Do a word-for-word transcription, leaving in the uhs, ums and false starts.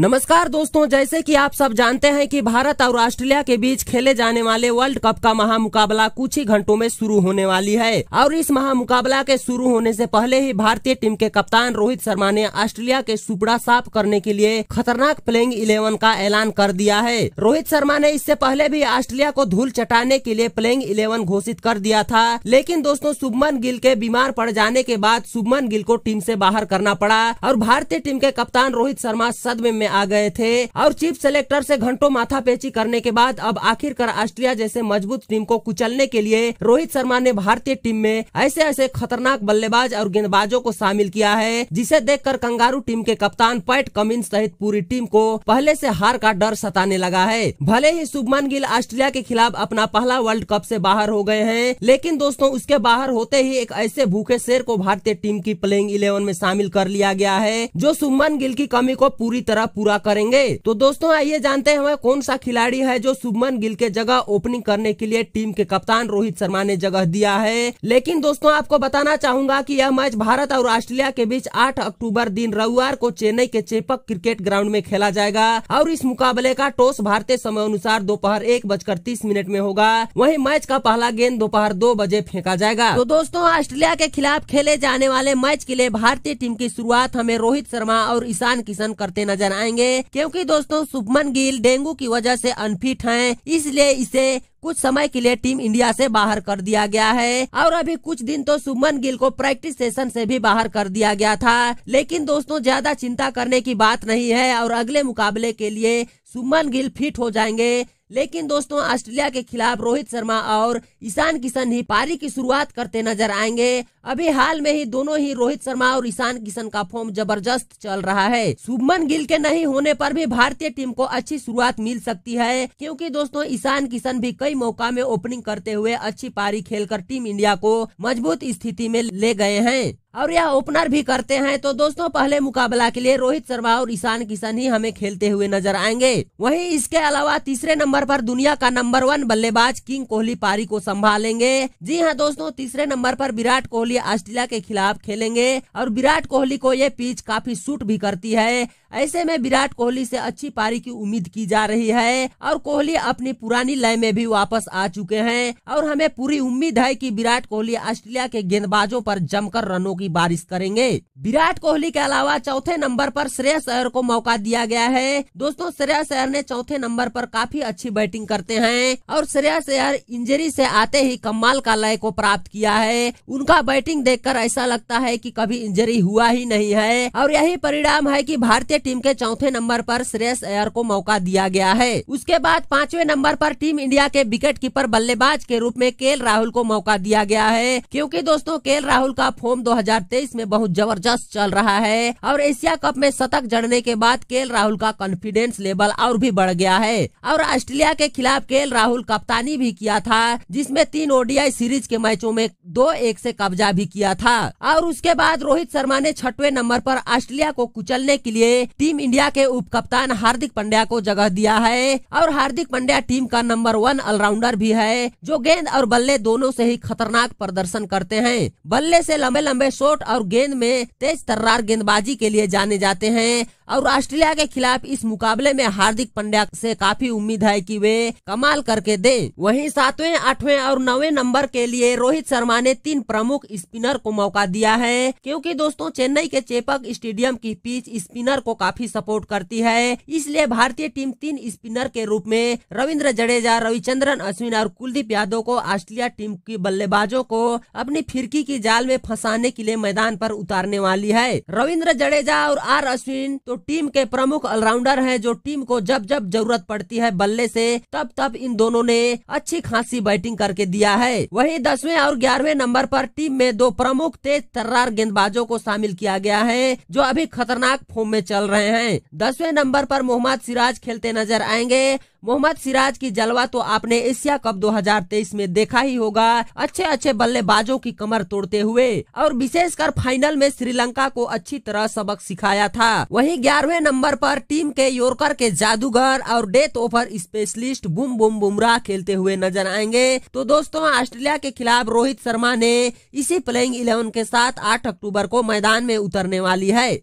नमस्कार दोस्तों, जैसे कि आप सब जानते हैं कि भारत और ऑस्ट्रेलिया के बीच खेले जाने वाले वर्ल्ड कप का महामुकाबला कुछ ही घंटों में शुरू होने वाली है और इस महामुकाबला के शुरू होने से पहले ही भारतीय टीम के कप्तान रोहित शर्मा ने ऑस्ट्रेलिया के सुपड़ा साफ करने के लिए खतरनाक प्लेइंग इलेवन का ऐलान कर दिया है। रोहित शर्मा ने इससे पहले भी ऑस्ट्रेलिया को धूल चटाने के लिए प्लेइंग इलेवन घोषित कर दिया था, लेकिन दोस्तों शुभमन गिल के बीमार पड़ जाने के बाद शुभमन गिल को टीम से बाहर करना पड़ा और भारतीय टीम के कप्तान रोहित शर्मा सदमे में आ गए थे और चीफ सेलेक्टर से घंटों माथापेची करने के बाद अब आखिरकार ऑस्ट्रेलिया जैसे मजबूत टीम को कुचलने के लिए रोहित शर्मा ने भारतीय टीम में ऐसे ऐसे खतरनाक बल्लेबाज और गेंदबाजों को शामिल किया है जिसे देखकर कंगारू टीम के कप्तान पैट कमिंस सहित पूरी टीम को पहले से हार का डर सताने लगा है। भले ही शुभमन गिल ऑस्ट्रेलिया के खिलाफ अपना पहला वर्ल्ड कप से बाहर हो गए हैं, लेकिन दोस्तों उसके बाहर होते ही एक ऐसे भूखे शेर को भारतीय टीम की प्लेइंग इलेवन में शामिल कर लिया गया है जो शुभमन गिल की कमी को पूरी तरह पूरा करेंगे। तो दोस्तों आइए जानते हैं वह कौन सा खिलाड़ी है जो शुभमन गिल के जगह ओपनिंग करने के लिए टीम के कप्तान रोहित शर्मा ने जगह दिया है। लेकिन दोस्तों आपको बताना चाहूंगा कि यह मैच भारत और ऑस्ट्रेलिया के बीच आठ अक्टूबर दिन रविवार को चेन्नई के चेपक क्रिकेट ग्राउंड में खेला जाएगा और इस मुकाबले का टॉस भारतीय समय अनुसार दोपहर एक बजकर तीस मिनट में होगा। वही मैच का पहला गेंद दोपहर दो बजे फेंका जाएगा। तो दोस्तों ऑस्ट्रेलिया के खिलाफ खेले जाने वाले मैच के लिए भारतीय टीम की शुरुआत हमें रोहित शर्मा और ईशान किशन करते नजर आएंगे, क्योंकि दोस्तों शुभमन गिल डेंगू की वजह से अनफिट हैं, इसलिए इसे कुछ समय के लिए टीम इंडिया से बाहर कर दिया गया है और अभी कुछ दिन तो शुभमन गिल को प्रैक्टिस सेशन से भी बाहर कर दिया गया था। लेकिन दोस्तों ज्यादा चिंता करने की बात नहीं है और अगले मुकाबले के लिए शुभमन गिल फिट हो जाएंगे। लेकिन दोस्तों ऑस्ट्रेलिया के खिलाफ रोहित शर्मा और ईशान किशन ही पारी की शुरुआत करते नजर आएंगे। अभी हाल में ही दोनों ही रोहित शर्मा और ईशान किशन का फॉर्म जबरदस्त चल रहा है। शुभमन गिल के नहीं होने पर भी भारतीय टीम को अच्छी शुरुआत मिल सकती है, क्योंकि दोस्तों ईशान किशन भी कई मौका में ओपनिंग करते हुए अच्छी पारी खेलकर टीम इंडिया को मजबूत स्थिति में ले गए हैं और यह ओपनर भी करते हैं। तो दोस्तों पहले मुकाबला के लिए रोहित शर्मा और ईशान किशन ही हमें खेलते हुए नजर आएंगे। वहीं इसके अलावा तीसरे नंबर पर दुनिया का नंबर वन बल्लेबाज किंग कोहली पारी को संभालेंगे। जी हाँ दोस्तों, तीसरे नंबर पर विराट कोहली ऑस्ट्रेलिया के खिलाफ खेलेंगे और विराट कोहली को ये पिच काफी सूट भी करती है। ऐसे में विराट कोहली से अच्छी पारी की उम्मीद की जा रही है और कोहली अपनी पुरानी लय में भी वापस आ चुके हैं और हमें पूरी उम्मीद है कि विराट कोहली ऑस्ट्रेलिया के गेंदबाजों पर जमकर रनों की बारिश करेंगे। विराट कोहली के अलावा चौथे नंबर पर श्रेयस अयर को मौका दिया गया है। दोस्तों श्रेयस अयर ने चौथे नंबर पर काफी अच्छी बैटिंग करते हैं और श्रेयस अयर इंजरी से आते ही कमाल का लय को प्राप्त किया है। उनका बैटिंग देखकर ऐसा लगता है कि कभी इंजरी हुआ ही नहीं है और यही परिणाम है कि भारतीय टीम के चौथे नंबर पर श्रेयस अयर को मौका दिया गया है। उसके बाद पांचवें नंबर पर टीम इंडिया के विकेटकीपर बल्लेबाज के रूप में के राहुल को मौका दिया गया है, क्योंकि दोस्तों के राहुल का फॉर्म दो हज़ार तेईस में बहुत जबरदस्त चल रहा है और एशिया कप में शतक जड़ने के बाद के राहुल का कॉन्फिडेंस लेवल और भी बढ़ गया है और ऑस्ट्रेलिया के खिलाफ के राहुल कप्तानी भी किया था, जिसमे तीन ओडीआई सीरीज के मैचों में दो एक से कब्जा भी किया था। और उसके बाद रोहित शर्मा ने छठवें नंबर पर ऑस्ट्रेलिया को कुचलने के लिए टीम इंडिया के उप कप्तान हार्दिक पंड्या को जगह दिया है और हार्दिक पंड्या टीम का नंबर वन ऑलराउंडर भी है जो गेंद और बल्ले दोनों से ही खतरनाक प्रदर्शन करते हैं। बल्ले से लंबे लंबे शॉट और गेंद में तेज तर्रार गेंदबाजी के लिए जाने जाते हैं और ऑस्ट्रेलिया के खिलाफ इस मुकाबले में हार्दिक पंड्या से काफी उम्मीद है कि वे कमाल करके दें। वहीं सातवें, आठवें और नौवें नंबर के लिए रोहित शर्मा ने तीन प्रमुख स्पिनर को मौका दिया है, क्योंकि दोस्तों चेन्नई के चेपक स्टेडियम की पिच स्पिनर को काफी सपोर्ट करती है, इसलिए भारतीय टीम तीन स्पिनर के रूप में रविंद्र जडेजा, रविचंद्रन अश्विन और कुलदीप यादव को ऑस्ट्रेलिया टीम की बल्लेबाजों को अपनी फिरकी की जाल में फंसाने के लिए मैदान पर उतारने वाली है। रविंद्र जडेजा और आर अश्विन तो टीम के प्रमुख ऑलराउंडर हैं जो टीम को जब जब जरूरत पड़ती है बल्ले से तब तब इन दोनों ने अच्छी खासी बैटिंग करके दिया है। वहीं दसवें और ग्यारहवें नंबर पर टीम में दो प्रमुख तेज तर्रार गेंदबाजों को शामिल किया गया है जो अभी खतरनाक फॉर्म में चल रहे हैं। दसवें नंबर पर मोहम्मद सिराज खेलते नजर आएंगे। मोहम्मद सिराज की जलवा तो आपने एशिया कप दो हज़ार तेईस में देखा ही होगा, अच्छे अच्छे बल्लेबाजों की कमर तोड़ते हुए और विशेषकर फाइनल में श्रीलंका को अच्छी तरह सबक सिखाया था। वहीं ग्यारहवें नंबर पर टीम के यॉर्कर के जादूगर और death over specialist Bum Bum Bumrah खेलते हुए नजर आएंगे। तो दोस्तों ऑस्ट्रेलिया के खिलाफ रोहित शर्मा ने इसी प्लेइंग इलेवन के साथ आठ अक्टूबर को मैदान में उतरने वाली है।